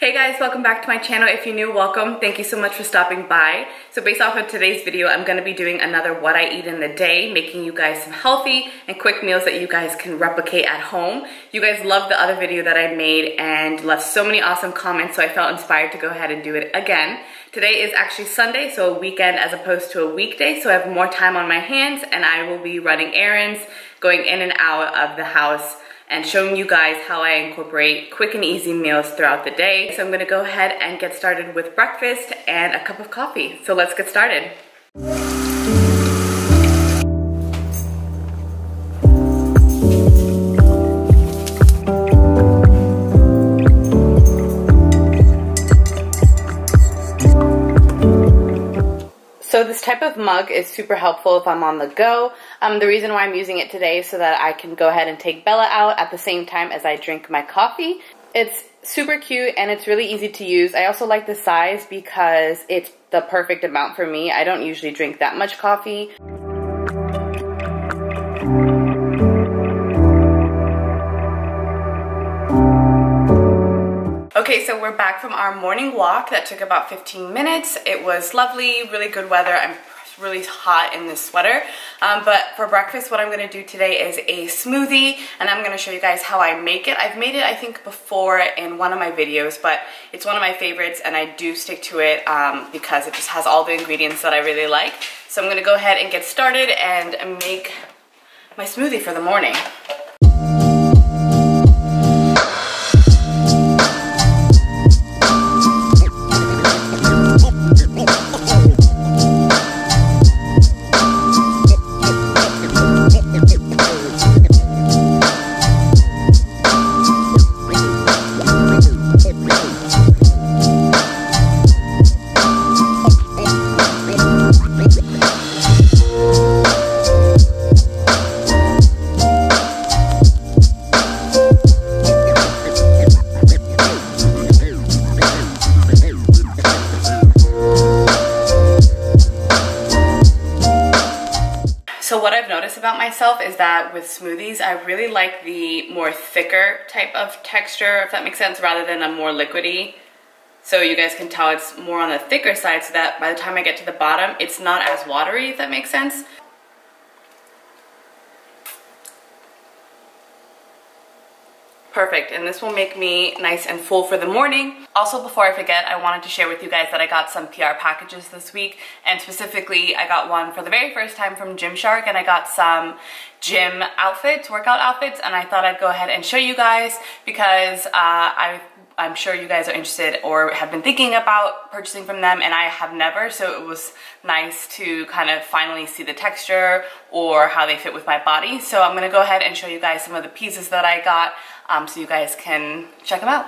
Hey guys, welcome back to my channel. If you're new, welcome. Thank you so much for stopping by. So based off of today's video, I'm gonna be doing another what I eat in the day, making you guys some healthy and quick meals that you guys can replicate at home. You guys loved the other video that I made and left so many awesome comments, so I felt inspired to go ahead and do it again. Today is actually Sunday, so a weekend as opposed to a weekday, so I have more time on my hands and I will be running errands, going in and out of the house, and showing you guys how I incorporate quick and easy meals throughout the day. So I'm gonna go ahead and get started with breakfast and a cup of coffee. So let's get started. So this type of mug is super helpful if I'm on the go. The reason why I'm using it today is so that I can go ahead and take Bella out at the same time as I drink my coffee. It's super cute and it's really easy to use. I also like the size because it's the perfect amount for me. I don't usually drink that much coffee. Okay, so we're back from our morning walk that took about 15 minutes. It was lovely, really good weather. I'm really hot in this sweater. But for breakfast, what I'm gonna do today is a smoothie, and I'm gonna show you guys how I make it. I've made it, I think, before in one of my videos, but it's one of my favorites, and I do stick to it because it just has all the ingredients that I really like. So I'm gonna go ahead and get started and make my smoothie for the morning. About myself is that with smoothies, I really like the more thicker type of texture, if that makes sense, rather than a more liquidy. So you guys can tell it's more on the thicker side so that by the time I get to the bottom, it's not as watery, if that makes sense. Perfect, and this will make me nice and full for the morning. Also, before I forget, I wanted to share with you guys that I got some PR packages this week, and specifically I got one for the very first time from Gymshark, and I got some gym outfits, workout outfits, and I thought I'd go ahead and show you guys because I'm sure you guys are interested or have been thinking about purchasing from them, and I have never, so it was nice to kind of finally see the texture or how they fit with my body. So I'm gonna go ahead and show you guys some of the pieces that I got so you guys can check them out.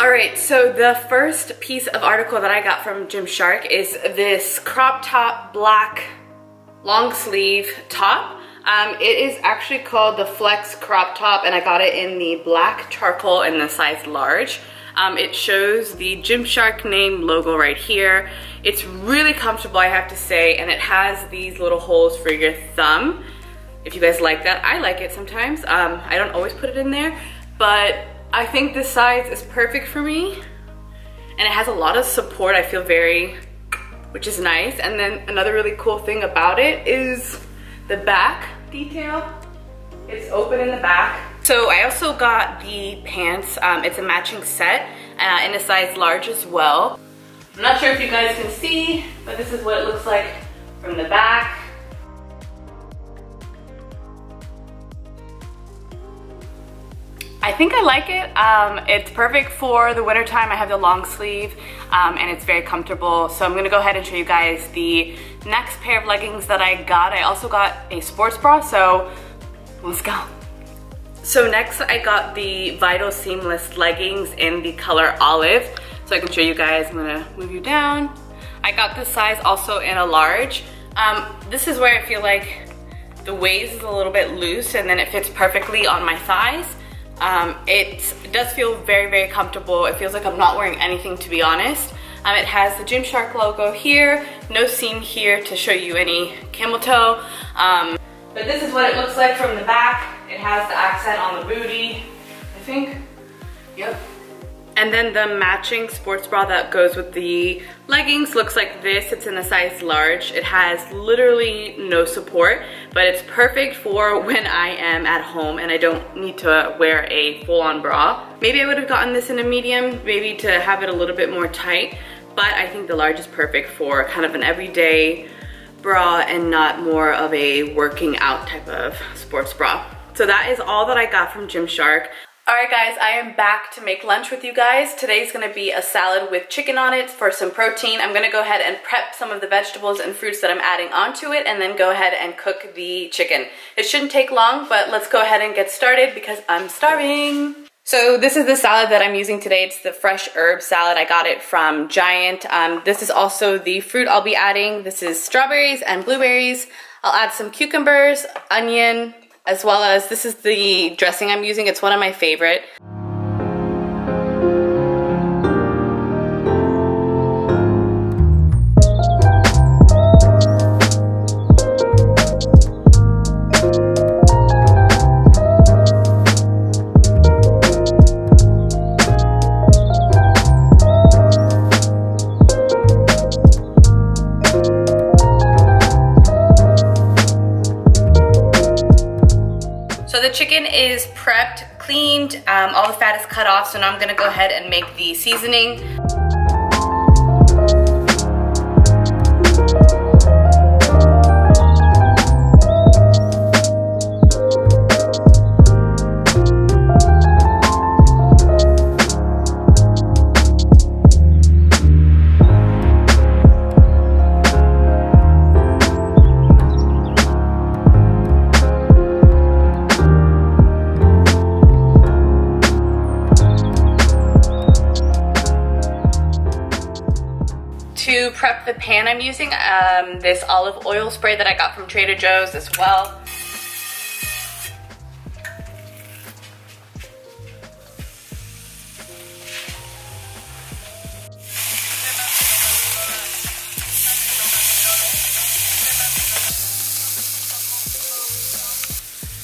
All right, so the first piece of article that I got from Gymshark is this crop top, black, long sleeve top. It is actually called the Flex Crop Top, and I got it in the black charcoal in the size large. It shows the Gymshark name logo right here. It's really comfortable, I have to say, and it has these little holes for your thumb. If you guys like that, I like it sometimes. I don't always put it in there, but I think this size is perfect for me. And it has a lot of support, I feel which is nice. And then another really cool thing about it is the back detail. It's open in the back. So I also got the pants, it's a matching set in a size large as well. I'm not sure if you guys can see, but this is what it looks like from the back. I think I like it. It's perfect for the winter time. I have the long sleeve and it's very comfortable. So I'm gonna go ahead and show you guys the next pair of leggings that I got. I also got a sports bra, so let's go. So next I got the Vital Seamless Leggings in the color olive. So I can show you guys, I'm gonna move you down. I got this size also in a large. This is where I feel like the waist is a little bit loose and then it fits perfectly on my thighs. It does feel very, very comfortable. It feels like I'm not wearing anything, to be honest. It has the Gymshark logo here, no seam here to show you any camel toe. But this is what it looks like from the back. It has the accent on the booty, I think. Yep. And then the matching sports bra that goes with the leggings looks like this. It's in a size large. It has literally no support, but it's perfect for when I am at home and I don't need to wear a full-on bra. Maybe I would have gotten this in a medium, maybe to have it a little bit more tight, but I think the large is perfect for kind of an everyday bra and not more of a working out type of sports bra. So that is all that I got from Gymshark. Alright guys, I am back to make lunch with you guys. Today's gonna be a salad with chicken on it for some protein. I'm gonna go ahead and prep some of the vegetables and fruits that I'm adding onto it and then go ahead and cook the chicken. It shouldn't take long, but let's go ahead and get started because I'm starving. So this is the salad that I'm using today. It's the fresh herb salad. I got it from Giant. This is also the fruit I'll be adding. This is strawberries and blueberries. I'll add some cucumbers, onion, as well as this is the dressing I'm using. It's one of my favorite. Chicken is prepped, cleaned, all the fat is cut off, so now I'm gonna go ahead and make the seasoning. To prep the pan, I'm using this olive oil spray that I got from Trader Joe's as well.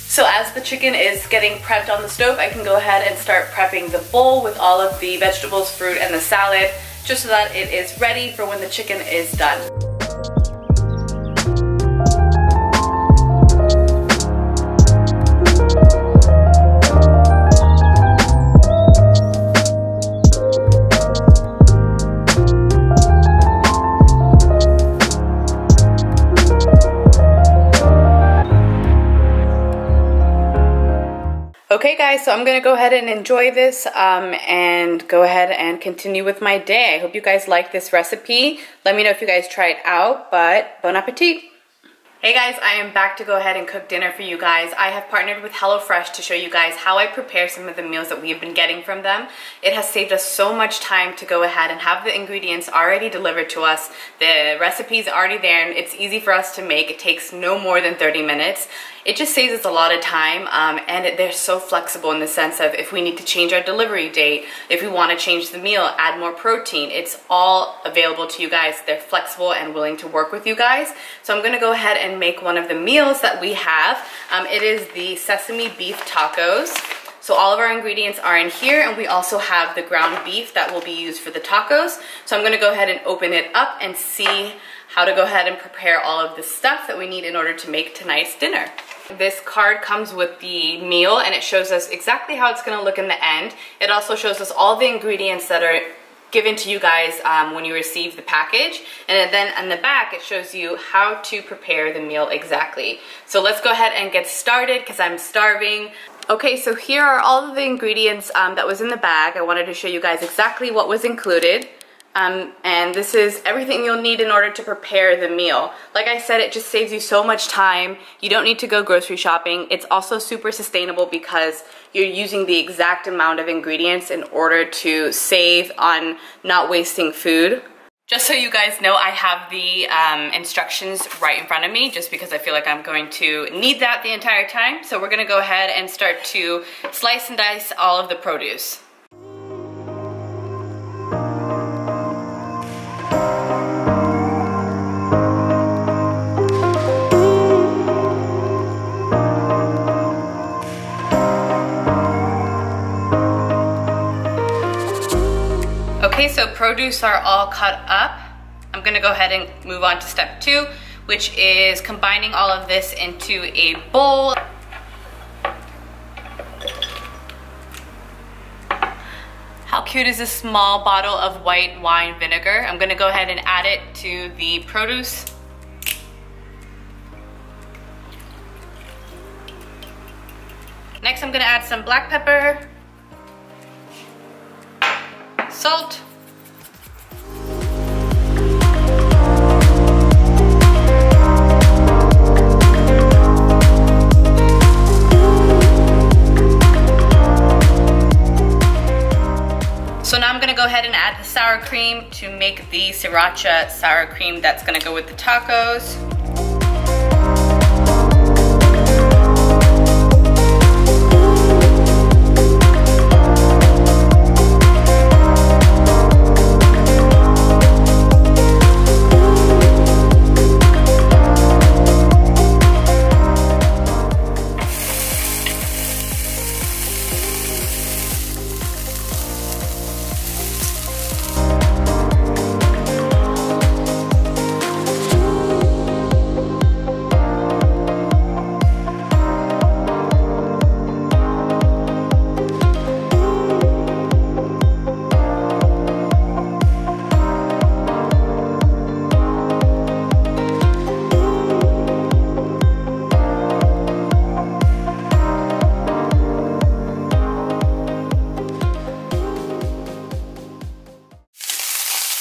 So as the chicken is getting prepped on the stove, I can go ahead and start prepping the bowl with all of the vegetables, fruit, and the salad, just so that it is ready for when the chicken is done. Okay guys, so I'm gonna go ahead and enjoy this and go ahead and continue with my day. I hope you guys like this recipe. Let me know if you guys try it out, but bon appetit. Hey guys, I am back to go ahead and cook dinner for you guys. I have partnered with HelloFresh to show you guys how I prepare some of the meals that we have been getting from them. It has saved us so much time to go ahead and have the ingredients already delivered to us. The recipe's already there and it's easy for us to make. It takes no more than 30 minutes. It just saves us a lot of time and they're so flexible in the sense of if we need to change our delivery date, if we want to change the meal, add more protein, it's all available to you guys. They're flexible and willing to work with you guys. So I'm going to go ahead and make one of the meals that we have. It is the sesame beef tacos. So all of our ingredients are in here and we also have the ground beef that will be used for the tacos. So I'm going to go ahead and open it up and see how to go ahead and prepare all of the stuff that we need in order to make tonight's dinner. This card comes with the meal and it shows us exactly how it's going to look in the end. It also shows us all the ingredients that are given to you guys when you receive the package. And then on the back, it shows you how to prepare the meal exactly. So let's go ahead and get started because I'm starving. Okay, so here are all of the ingredients that was in the bag. I wanted to show you guys exactly what was included. And this is everything you'll need in order to prepare the meal. Like I said, it just saves you so much time. You don't need to go grocery shopping. It's also super sustainable because you're using the exact amount of ingredients in order to save on not wasting food. Just so you guys know, I have the instructions right in front of me just because I feel like I'm going to need that the entire time. So we're gonna go ahead and start to slice and dice all of the produce. so produce are all cut up. I'm gonna go ahead and move on to step two, which is combining all of this into a bowl. How cute is this small bottle of white wine vinegar? I'm gonna go ahead and add it to the produce. Next, I'm gonna add some black pepper, salt, go ahead and add the sour cream to make the Sriracha sour cream that's going to go with the tacos.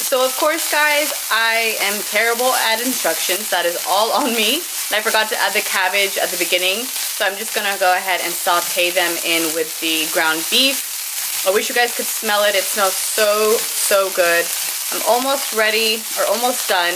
So of course, guys, I am terrible at instructions. That is all on me. And I forgot to add the cabbage at the beginning. So I'm just gonna go ahead and saute them in with the ground beef. I wish you guys could smell it. It smells so, so good. I'm almost ready, or almost done.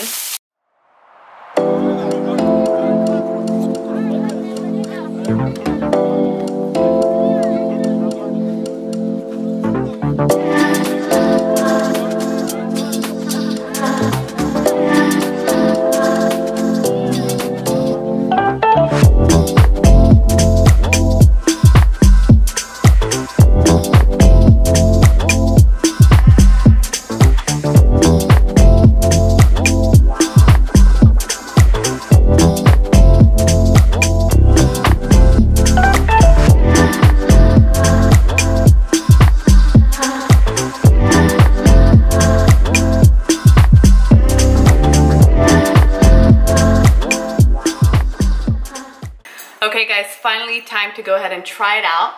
Finally, time to go ahead and try it out.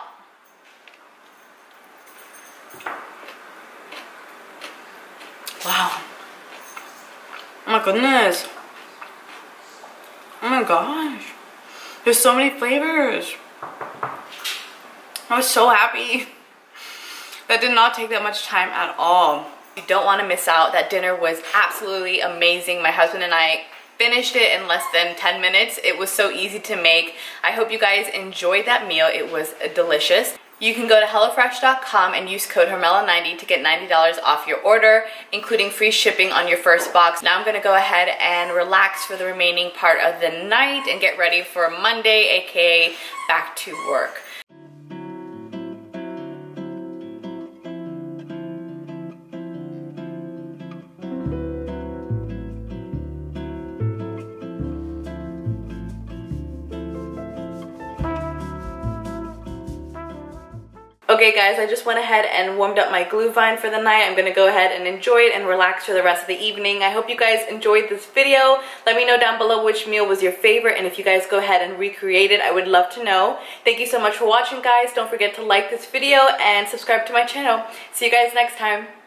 Wow. Oh my goodness. Oh my gosh. There's so many flavors. I was so happy. That did not take that much time at all. You don't want to miss out. That dinner was absolutely amazing. My husband and I finished it in less than 10 minutes. It was so easy to make. I hope you guys enjoyed that meal. It was delicious. You can go to HelloFresh.com and use code Hermela90 to get $90 off your order, including free shipping on your first box. Now I'm gonna go ahead and relax for the remaining part of the night and get ready for Monday, aka back to work. Okay guys, I just went ahead and warmed up my Gluhwein for the night. I'm gonna go ahead and enjoy it and relax for the rest of the evening. I hope you guys enjoyed this video. Let me know down below which meal was your favorite, and if you guys go ahead and recreate it, I would love to know. Thank you so much for watching, guys. Don't forget to like this video and subscribe to my channel. See you guys next time.